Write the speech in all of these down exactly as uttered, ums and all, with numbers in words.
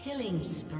Killing spree.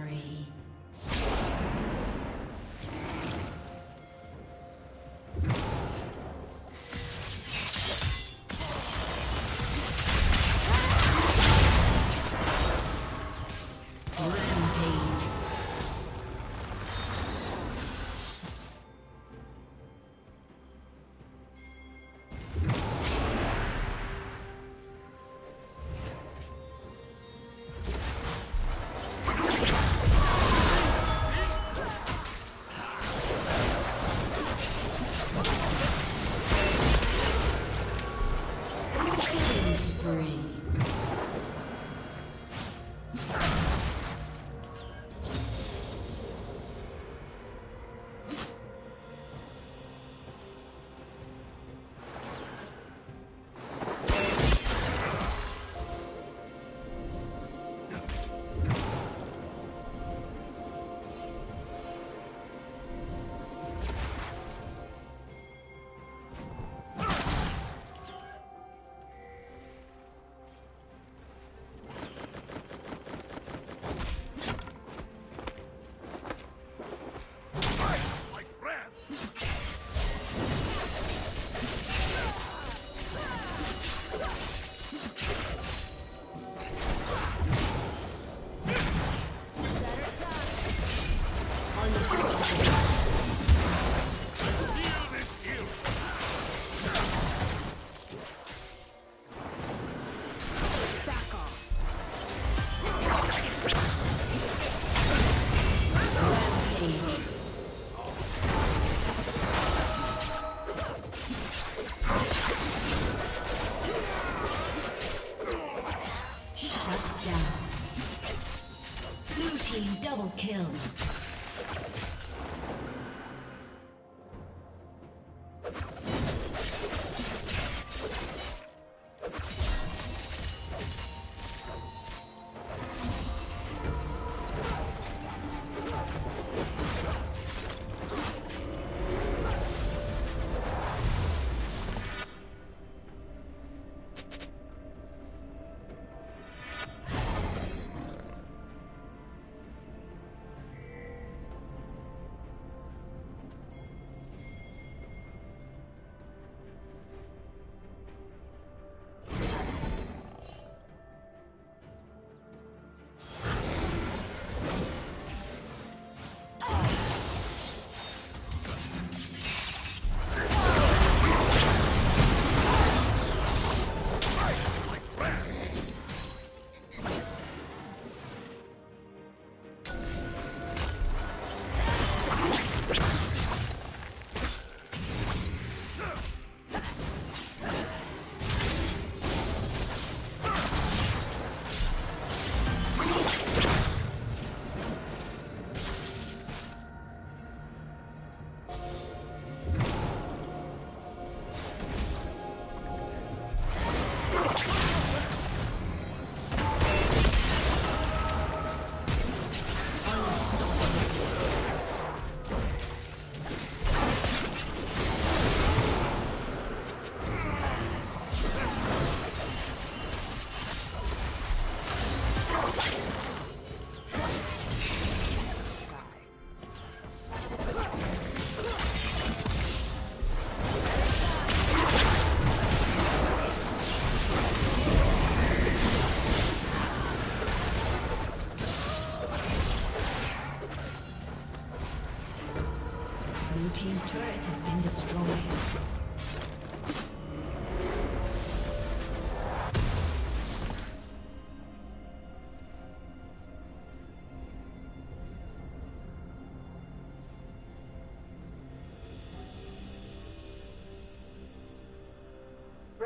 Kill.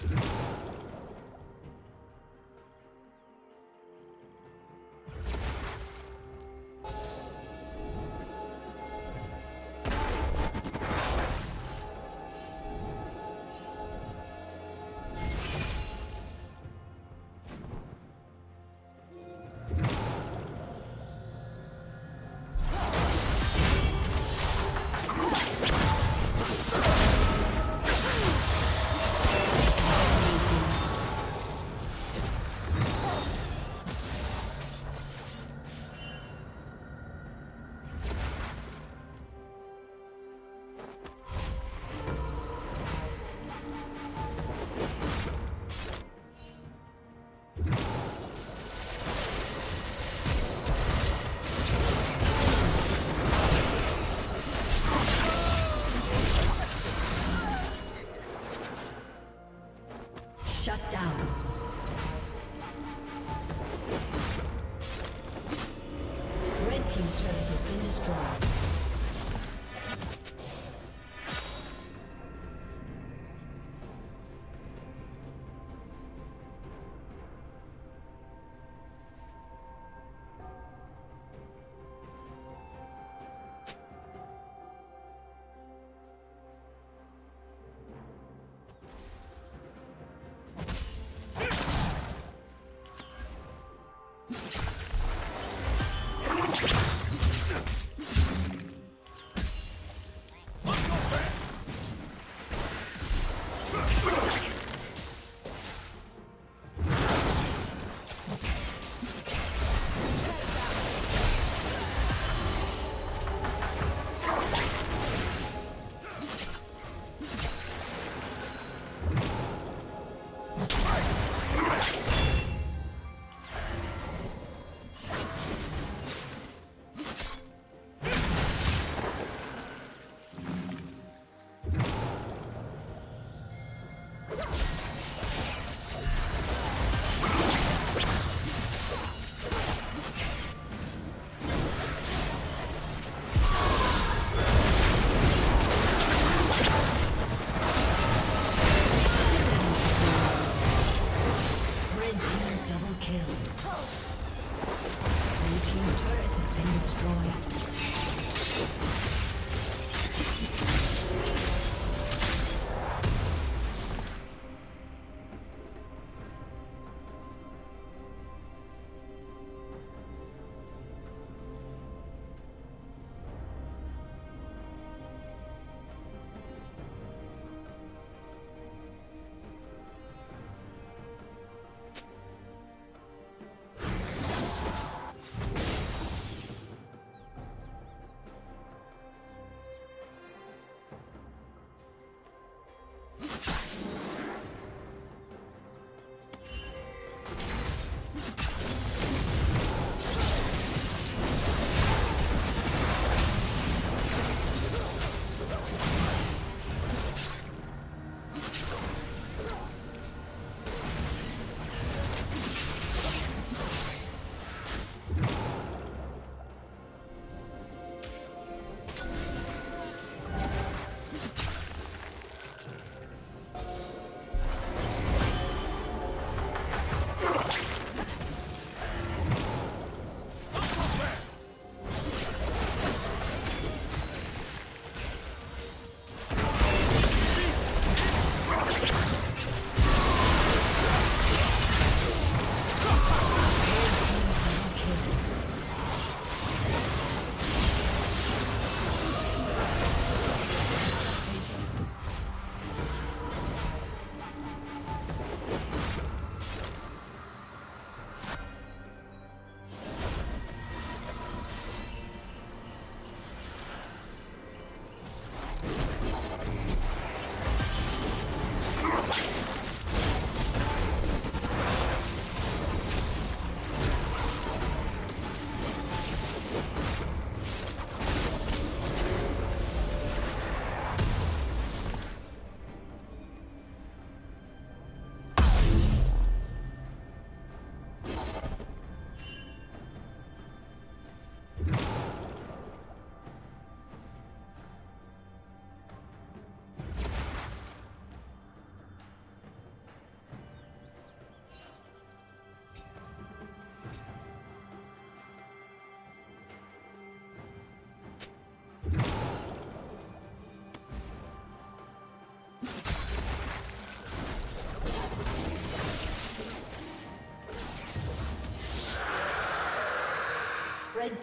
You Shut down. The red